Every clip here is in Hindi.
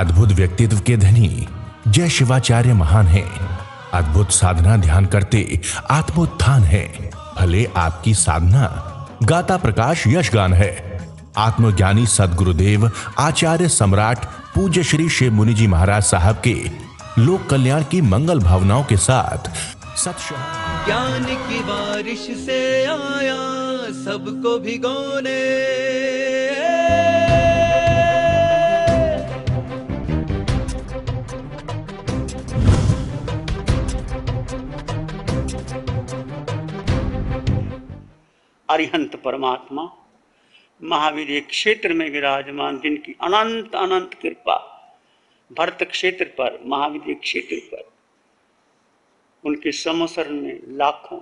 अद्भुत व्यक्तित्व के धनी जय शिवाचार्य महान हैं। अद्भुत साधना ध्यान करते आत्मोत्थान है। भले आपकी साधना गाता प्रकाश यशगान है। आत्मज्ञानी सदगुरुदेव आचार्य सम्राट पूज्य श्री शिव मुनि जी महाराज साहब के लोक कल्याण की मंगल भावनाओं के साथ सत्संग ज्ञान की बारिश से आया सबको भिगोने। अरिहंत परमात्मा महावीर एक क्षेत्र में विराजमान, जिनकी अनंत अनंत कृपा भरत क्षेत्र पर, महावीर क्षेत्र पर, उनके समसरण में लाखों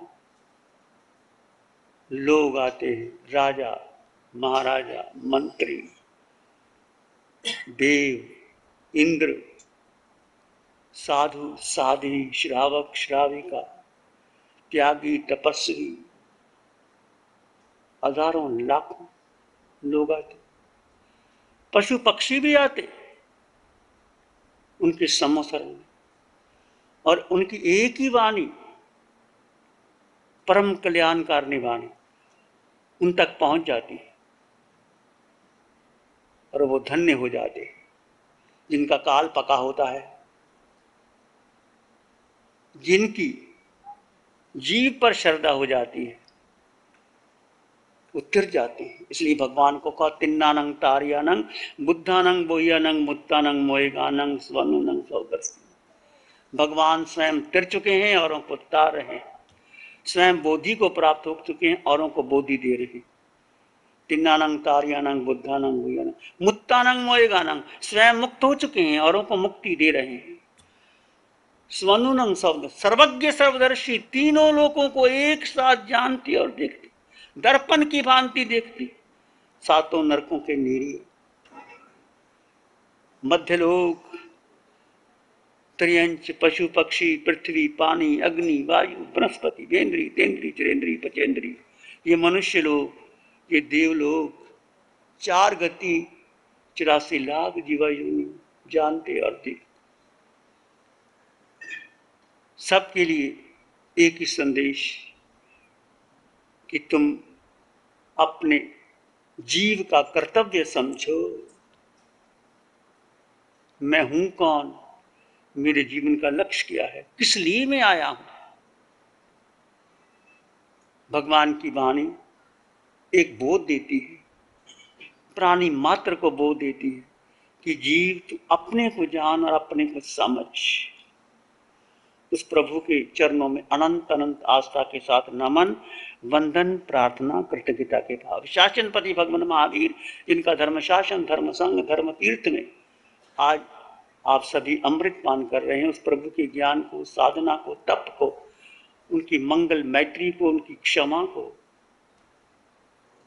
लोग आते हैं। राजा महाराजा मंत्री देव इंद्र साधु साध्वी श्रावक श्राविका त्यागी तपस्वी हजारों लाखों लोग आते। पशु पक्षी भी आते उनके समसरण में, और उनकी एक ही वाणी परम कल्याणकारिणी वाणी उन तक पहुंच जाती है, और वो धन्य हो जाते हैं जिनका काल पका होता है, जिनकी जीव पर श्रद्धा हो जाती है, उतर जाते हैं। इसलिए भगवान को कहा तिन्नानंग तारियानंग बुद्धानंग बोयानंग मुत्तानंग मोयगानंग स्वनुनंग सौगस्ती। भगवान स्वयं तिर चुके हैं, औरों को तार रहे हैं। स्वयं बोधि को प्राप्त हो चुके हैं, औरों को बोधि दे रहे हैं। तिन्नानंग तारियानंग बुद्धानंग बोयानंग मुत्तानंग मोयगानंग, स्वयं मुक्त हो चुके हैं, औरों को मुक्ति दे रहे हैं। स्वनुनंग सौगस्ती, सर्वज्ञ सर्वदर्शी, तीनों लोगों को एक साथ जानती और देखती, दर्पण की भांति देखती, सातों नरकों के नीरी मध्यलोक त्रियंच पशु पक्षी पृथ्वी पानी अग्नि वायु वनस्पति वेन्द्री तेन्द्री त्रेन्द्री पचेन्द्री, ये मनुष्य लोग, ये देवलोक, चार गति 84 लाख जीवायोनि जानते और देखते। सबके लिए एक ही संदेश कि तुम अपने जीव का कर्तव्य समझो, मैं हूं कौन, मेरे जीवन का लक्ष्य क्या है, किस लिए मैं आया हूं। भगवान की वाणी एक बोध देती है, प्राणी मात्र को बोध देती है कि जीव तू अपने को जान और अपने को समझ, उस प्रभु के चरणों में अनंत अनंत आस्था के साथ नमन वंदन प्रार्थना कृतज्ञता के भाव। शासन पति भगवान महावीर, जिनका धर्म शासन धर्म संघ धर्म तीर्थ में आज आप सभी अमृत पान कर रहे हैं, उस प्रभु के ज्ञान को, साधना को, तप को, उनकी मंगल मैत्री को, उनकी क्षमा को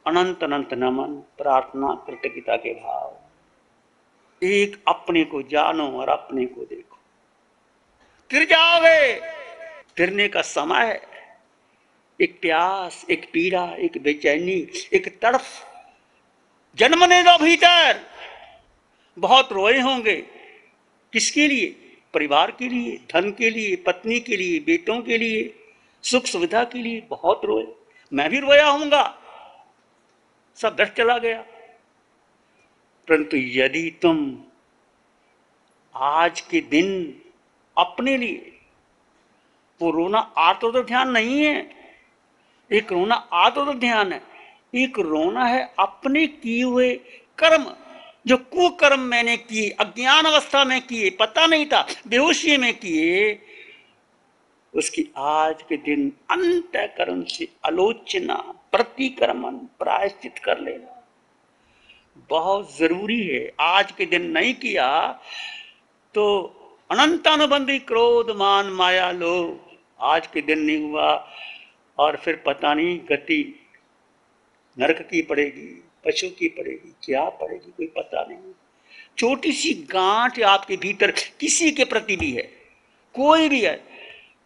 अनंत अनंत नमन प्रार्थना कृतज्ञता के भाव। एक अपने को जानो और अपने को देखो। तिर जाओगे, तिरने का समय है। एक प्यास, एक पीड़ा, एक बेचैनी, एक तड़फ जन्मने दो भीतर। बहुत रोए होंगे, किसके लिए? परिवार के लिए, धन के लिए, पत्नी के लिए, बेटों के लिए, सुख सुविधा के लिए बहुत रोए। मैं भी रोया होऊंगा, सब व्यर्थ चला गया। परंतु यदि तुम आज के दिन अपने लिए, वो रोना आर्तोद ध्यान नहीं है, एक रोना आर्तोद ध्यान है, एक रोना है अपने किए हुए कर्म, जो कुकर्म मैंने किए, अज्ञान अवस्था में किए, पता नहीं था, बेहोशी में किए, उसकी आज के दिन अंतःकरण से आलोचना प्रतिक्रमण प्रायश्चित कर लेना बहुत जरूरी है। आज के दिन नहीं किया तो अनंत अनुबंधी क्रोध मान माया लो, आज के दिन नहीं हुआ और फिर पता नहीं गति नरक की पड़ेगी, पशु की पड़ेगी, क्या पड़ेगी, कोई पता नहीं। छोटी सी गांठ आपके भीतर किसी के प्रति भी है, कोई भी है,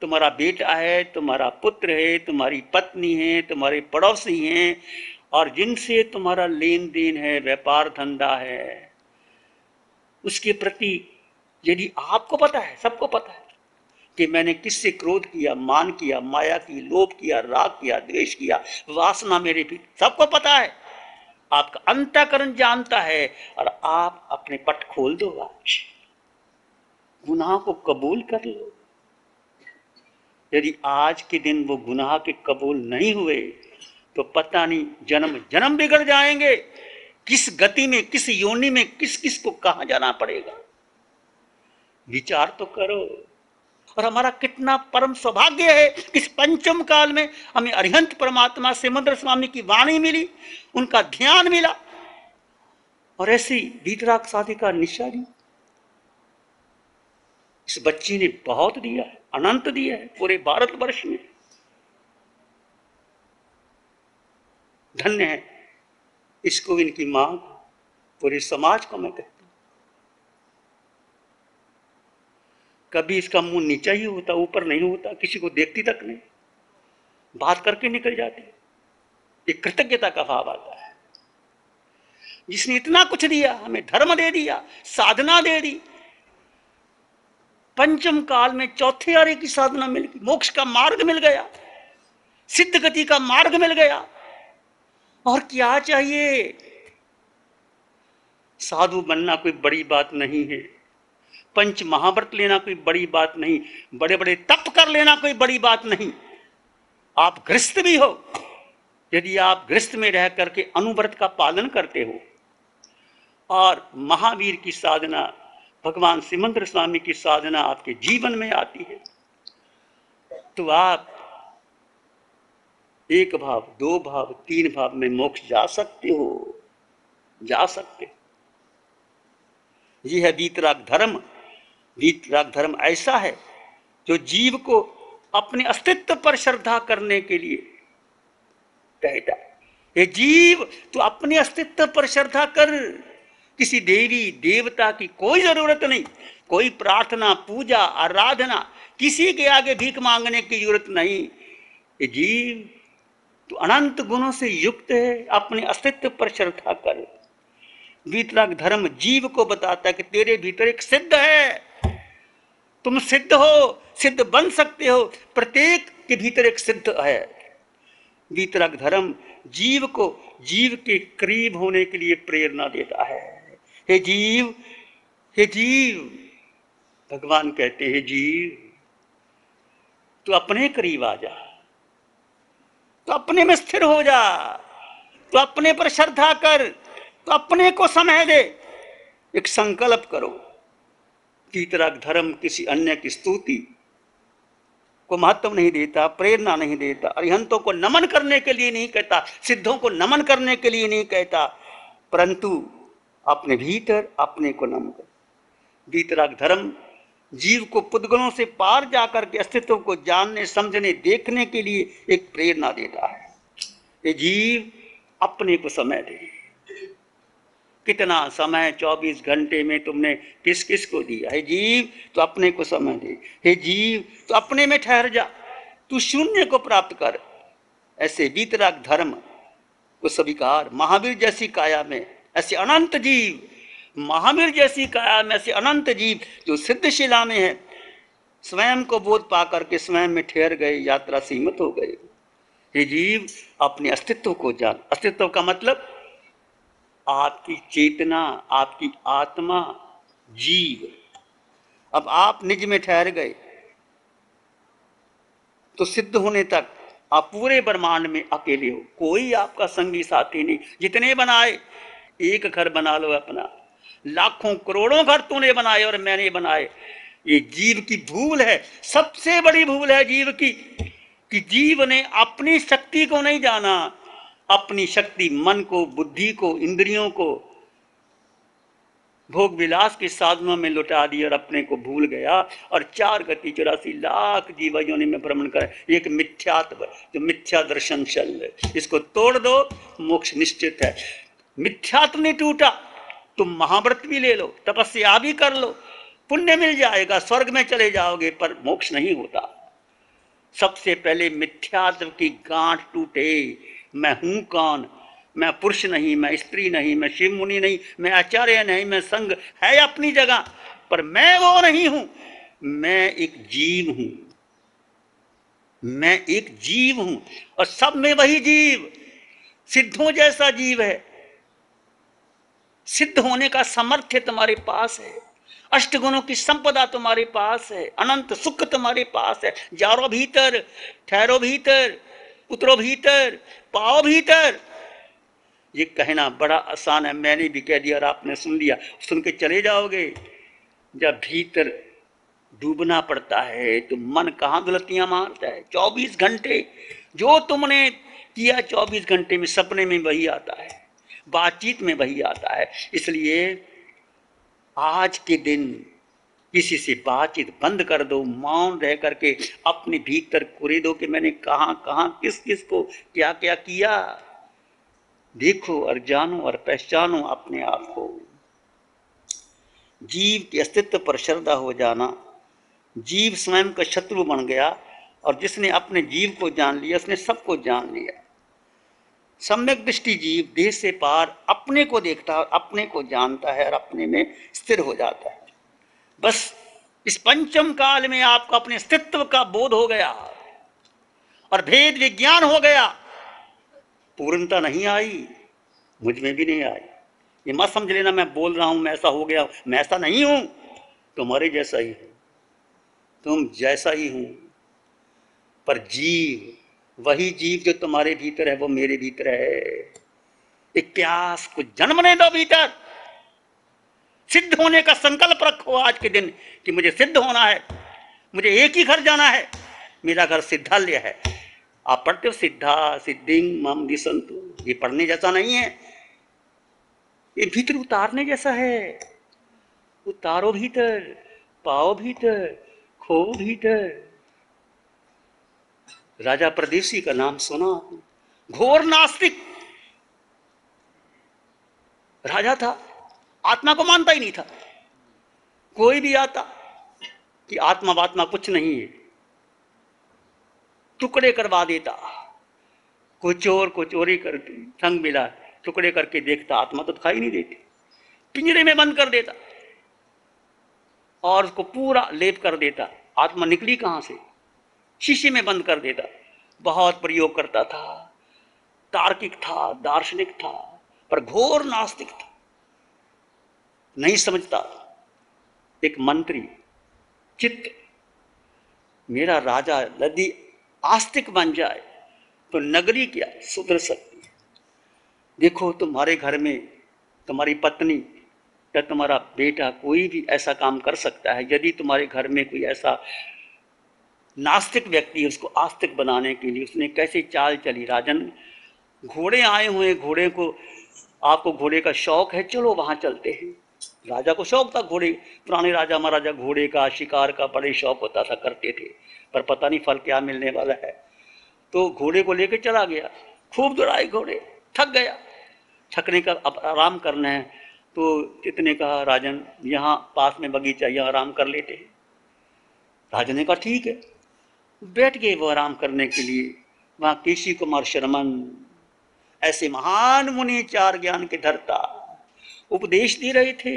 तुम्हारा बेटा है, तुम्हारा पुत्र है, तुम्हारी पत्नी है, तुम्हारे पड़ोसी हैं, और जिनसे तुम्हारा लेन देन है, व्यापार धंधा है, उसके प्रति यदि आपको पता है, सबको पता है कि मैंने किससे क्रोध किया, मान किया, माया की, लोभ किया, राग किया, द्वेष किया, वासना मेरे भी, सबको पता है, आपका अंतःकरण जानता है, और आप अपने पट खोल दो आज, गुनाह को कबूल कर लो। यदि आज के दिन वो गुनाह के कबूल नहीं हुए तो पता नहीं जन्म जन्म बिगड़ जाएंगे। किस गति में, किस योनि में, किस किस को कहाँ जाना पड़ेगा, विचार तो करो। और हमारा कितना परम सौभाग्य है, इस पंचम काल में हमें अरिहंत परमात्मा सिमंदर स्वामी की वाणी मिली, उनका ध्यान मिला, और ऐसी वीतराग साधिका निशा दी। इस बच्ची ने बहुत दिया है, अनंत दिया है पूरे भारतवर्ष में। धन्य है इसको, इनकी मां, पूरे समाज को मैं कहता हूं। कभी इसका मुंह नीचा ही होता, ऊपर नहीं होता, किसी को देखती तक नहीं, बात करके निकल जाती। एक कृतज्ञता का भाव आता है, जिसने इतना कुछ दिया, हमें धर्म दे दिया, साधना दे दी, पंचम काल में चौथे आर्य की साधना मिल गई, मोक्ष का मार्ग मिल गया, सिद्ध गति का मार्ग मिल गया, और क्या चाहिए। साधु बनना कोई बड़ी बात नहीं है, पंच महाव्रत लेना कोई बड़ी बात नहीं, बड़े बड़े तप कर लेना कोई बड़ी बात नहीं। आप गृहस्थ भी हो, यदि आप गृहस्थ में रह करके अनुव्रत का पालन करते हो और महावीर की साधना, भगवान सिमंदर स्वामी की साधना आपके जीवन में आती है, तो आप एक भाव, दो भाव, तीन भाव में मोक्ष जा सकते हो, जा सकते हो। यह है वीतराग धर्म। वीतराग धर्म ऐसा है जो जीव को अपने अस्तित्व पर श्रद्धा करने के लिए कहता है। ये जीव, तो अपने अस्तित्व पर श्रद्धा कर, किसी देवी देवता की कोई जरूरत नहीं, कोई प्रार्थना, पूजा, आराधना, किसी के आगे भीख मांगने की जरूरत नहीं। ये जीव तो अनंत गुणों से युक्त है, अपने अस्तित्व पर श्रद्धा कर। वीतराग धर्म जीव को बताता है कि तेरे भीतर एक सिद्ध है, तुम सिद्ध हो, सिद्ध बन सकते हो, प्रत्येक के भीतर एक सिद्ध है। वीतराग धर्म जीव को जीव के करीब होने के लिए प्रेरणा देता है। हे जीव, हे जीव, भगवान कहते हैं, जीव तू अपने करीब आ जा, तो अपने में स्थिर हो जा, तो अपने पर श्रद्धा कर, तो अपने को समय दे। एक संकल्प करो। वीतराग धर्म किसी अन्य की स्तुति को महत्व नहीं देता, प्रेरणा नहीं देता, अरिहंतों को नमन करने के लिए नहीं कहता, सिद्धों को नमन करने के लिए नहीं कहता, परंतु अपने भीतर अपने को नमन कर। वीतराग धर्म जीव को पुद्गलों से पार जाकर के अस्तित्व को जानने, समझने, देखने के लिए एक प्रेरणा देता है। ये जीव अपने को समय दे। कितना समय 24 घंटे में तुमने किस किस को दिया। हे जीव तो अपने को समय दे, हे जीव तो अपने में ठहर जा, तू शून्य को प्राप्त कर। ऐसे वीतराग धर्म को स्वीकार। महावीर जैसी काया में ऐसे अनंत जीव, महावीर जैसी काया में ऐसे अनंत जीव जो सिद्धशिला में है, स्वयं को बोध पा करके स्वयं में ठहर गए, यात्रा सीमित हो गई। ये जीव अपने अस्तित्व को जान। अस्तित्व का मतलब आपकी चेतना, आपकी आत्मा, जीव। अब आप निज में ठहर गए तो सिद्ध होने तक आप पूरे ब्रह्मांड में अकेले हो, कोई आपका संगी साथी नहीं। जितने बनाए, एक घर बना लो अपना, लाखों करोड़ों घर तूने बनाए और मैंने बनाए। ये जीव की भूल है, सबसे बड़ी भूल है जीव की, कि जीव ने अपनी शक्ति को नहीं जाना। अपनी शक्ति मन को, बुद्धि को, इंद्रियों को भोग विलास की साधना में लुटा दी और अपने को भूल गया, और 4 गति 84 लाख जीव योनि में भ्रमण करे। एक मिथ्यात्व, जो मिथ्या दर्शन चल रहे, इसको तोड़ दो, मोक्ष निश्चित है। मिथ्यात्व नहीं टूटा, तुम महाव्रत भी ले लो, तपस्या भी कर लो, पुण्य मिल जाएगा, स्वर्ग में चले जाओगे, पर मोक्ष नहीं होता। सबसे पहले मिथ्यात्व की गांठ टूटे। मैं हूं कौन, मैं पुरुष नहीं, मैं स्त्री नहीं, मैं शिव मुनि नहीं, मैं आचार्य नहीं, मैं संघ है अपनी जगह पर, मैं वो नहीं हूं। मैं एक जीव हूं, मैं एक जीव हूं और सब में वही जीव सिद्धों जैसा जीव है। सिद्ध होने का सामर्थ्य तुम्हारे पास है, अष्टगुणों की संपदा तुम्हारे पास है, अनंत सुख तुम्हारे पास है। जारो भीतर, ठहरो भीतर, उतरो भीतर, पाओ भीतर। ये कहना बड़ा आसान है, मैंने भी कह दिया और आपने सुन लिया, सुन के चले जाओगे। जब भीतर डूबना पड़ता है तो मन कहाँ गलतियां मारता है। 24 घंटे जो तुमने किया 24 घंटे में सपने में वही आता है, बातचीत में वही आता है। इसलिए आज के दिन किसी से बातचीत बंद कर दो, मौन रह करके अपने भीतर कोरे दो कि मैंने कहाँ किस किस को क्या क्या किया। देखो और जानो और पहचानो अपने आप को। जीव के अस्तित्व पर श्रद्धा हो जाना, जीव स्वयं का शत्रु बन गया और जिसने अपने जीव को जान लिया उसने सबको जान लिया। सम्यक दृष्टि जीव देह से पार अपने को देखता है, अपने को जानता है और अपने में स्थिर हो जाता है। बस इस पंचम काल में आपको अपने अस्तित्व का बोध हो गया और भेद विज्ञान हो गया। पूर्णता नहीं आई, मुझ में भी नहीं आई, ये मत समझ लेना मैं बोल रहा हूं मैं ऐसा हो गया। मैं ऐसा नहीं हूं, तुम्हारे जैसा ही हूं, तुम जैसा ही हूं। पर जीव, वही जीव जो तुम्हारे भीतर है वो मेरे भीतर है। एक प्यास को जन्मने दो भीतर, सिद्ध होने का संकल्प रखो आज के दिन कि मुझे सिद्ध होना है, मुझे एक ही घर जाना है, मेरा घर सिद्धालय है। आप पढ़ते हो सिद्धा सिद्धिंग मम दिसंतु, ये पढ़ने जैसा नहीं है, ये भीतर उतारने जैसा है। उतारो भीतर, पाओ भीतर, खो भीतर। राजा प्रदेसी का नाम सुना? घोर नास्तिक राजा था, आत्मा को मानता ही नहीं था। कोई भी आता कि आत्मा वात्मा कुछ नहीं है, टुकड़े करवा देता। कोई चोर को चोरी करती, संग मिला, टुकड़े करके देखता, आत्मा तो दिखाई नहीं देती, पिंजरे में बंद कर देता और उसको पूरा लेप कर देता। आत्मा निकली कहां से? शीशे में बंद कर देता। बहुत प्रयोग करता था, तार्किक था, दार्शनिक था, पर घोर नास्तिक था, नहीं समझता। एक मंत्री चित्त, मेरा राजा यदि आस्तिक बन जाए तो नगरी क्या सुधर सकती है। देखो तुम्हारे घर में तुम्हारी पत्नी या तुम्हारा बेटा कोई भी ऐसा काम कर सकता है। यदि तुम्हारे घर में कोई ऐसा नास्तिक व्यक्ति है, उसको आस्तिक बनाने के लिए उसने कैसे चाल चली। राजन, घोड़े आए हुए, घोड़े को, आपको घोड़े का शौक है, चलो वहां चलते हैं। राजा को शौक था घोड़े, पुराने राजा महाराजा घोड़े का, शिकार का बड़े शौक होता था, करते थे, पर पता नहीं फल क्या मिलने वाला है। तो घोड़े को लेकर चला गया, खूब दौड़ाए घोड़े, थक गया। थकने का अब आराम करना है तो कितने कहा, राजन यहाँ पास में बगीचा, यहाँ आराम कर लेते हैं। राजन ने कहा ठीक है, बैठ गए वो आराम करने के लिए। वहाँ केशी कुमार शर्मा, ऐसे महान मुनि, चार ज्ञान के धरता, उपदेश दे रहे थे,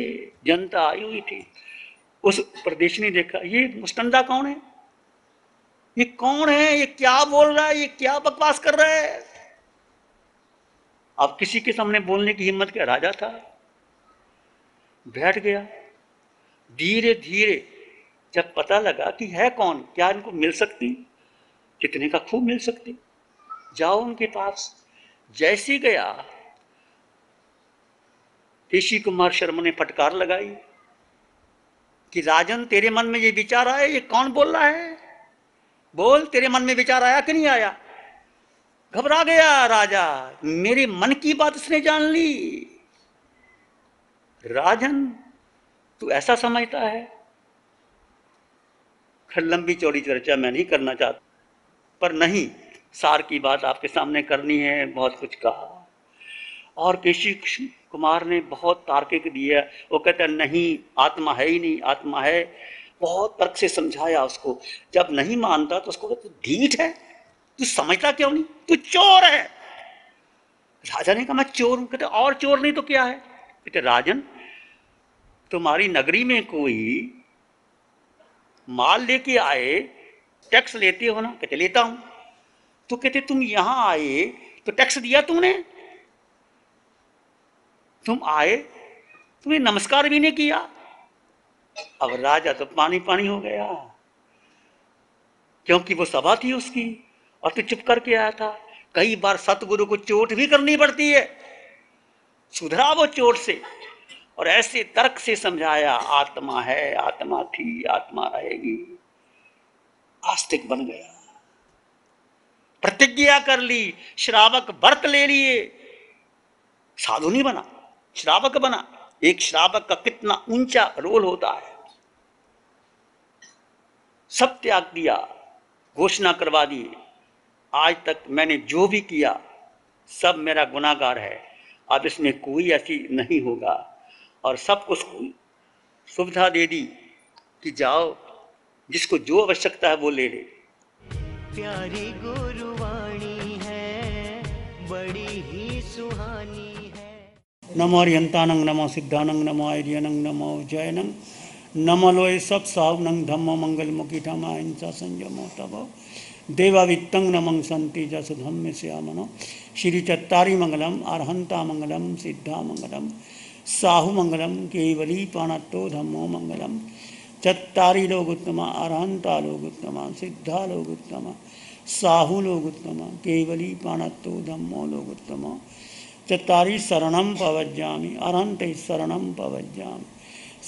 जनता आई हुई थी। उस प्रदेश ने देखा ये मुस्तंदा कौन है, ये कौन है, ये क्या बोल रहा है, ये क्या बकवास कर रहा है। आप किसी के सामने बोलने की हिम्मत क्या? राजा था, बैठ गया। धीरे धीरे जब पता लगा कि है कौन, क्या इनको मिल सकती, कितने का खूब मिल सकती, जाओ उनके पास। जैसे गया, केशी कुमार शर्मा ने फटकार लगाई कि राजन तेरे मन में ये विचार आया, ये कौन बोल रहा है, बोल तेरे मन में विचार आया कि नहीं आया। घबरा गया राजा, मेरे मन की बात उसने जान ली। राजन तू ऐसा समझता है, खैर लंबी चौड़ी चर्चा मैं नहीं करना चाहता, पर नहीं, सार की बात आपके सामने करनी है। बहुत कुछ कहा और केशी कुमार ने बहुत तार्किक दिया। वो कहता नहीं आत्मा है ही नहीं, आत्मा है। बहुत तर्क से समझाया उसको। जब नहीं मानता तो उसको, तू ढीठ है, तू समझता क्यों नहीं, तू चोर है। राजा ने कहा मैं चोर हूं। कहते और चोर नहीं तो क्या है। कहते राजन तुम्हारी नगरी में कोई माल लेके आए टैक्स लेते हो ना। कहते लेता हूं। तो कहते तुम यहां आए तो टैक्स दिया तुमने, तुम आए तुम्हें नमस्कार भी नहीं किया। अब राजा तो पानी पानी हो गया क्योंकि वो सभा थी उसकी और तू चुप करके आया था। कई बार सतगुरु को चोट भी करनी पड़ती है, सुधरा वो चोट से और ऐसे तर्क से समझाया आत्मा है, आत्मा थी, आत्मा रहेगी। आस्तिक बन गया, प्रतिज्ञा कर ली, श्रावक व्रत ले लिए, साधु नहीं बना श्रावक बना। एक श्रावक का कितना ऊंचा रोल होता है। सब त्याग दिया, घोषणा करवा दी आज तक मैंने जो भी किया सब मेरा गुनाहगार है, अब इसमें कोई ऐसी नहीं होगा। और सब कुछ सुविधा दे दी कि जाओ जिसको जो आवश्यकता है वो ले ले। प्यारी गुरुवाणी है, बड़ी ही सुहानी है। नमो अरिहंतानंग नमो सिद्धानंग नमो आर्यनंग नमो जयनंग नमो लोय सब सावनंग धम्म मंगल मुखी धम अहिंसा संयमो तब देवावित्तंग नमं संति जसधम्य श्यामनो श्री चत्तारी मंगलम अरहंता मंगलम सिद्धा मंगलम साहु मंगलम केवली पाणत्तो धम्मो मंगलम चत्तारी लोकोत्तमा अरहंता लोकोत्तमा सिद्धा लोकोत्तमा साहु लोकोत्तमा केवली पाणत्तो धम्मो लोकोत्तमा चत्तारी शरणं पवज्जामि अरहंते शरणं पवज्जामि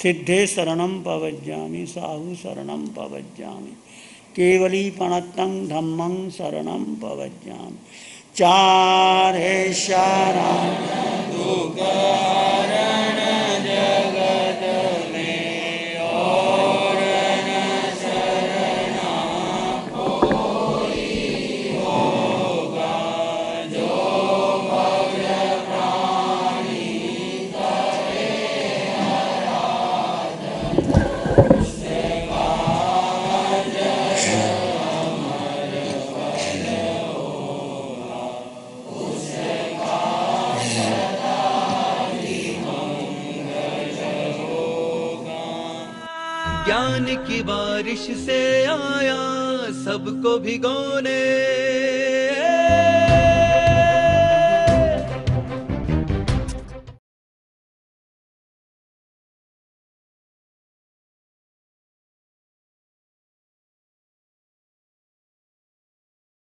सिद्धे शरणं पवज्जामि साहु शरणं पवज्जामि केवली पणत्तं धम्मं शरणं पवज्जामि। चार है शरण दुख हरण जगत में और न शरणा कोई होगा जो भव प्राणी करे आराधना। ज्ञान की बारिश से आया सबको भिगोने।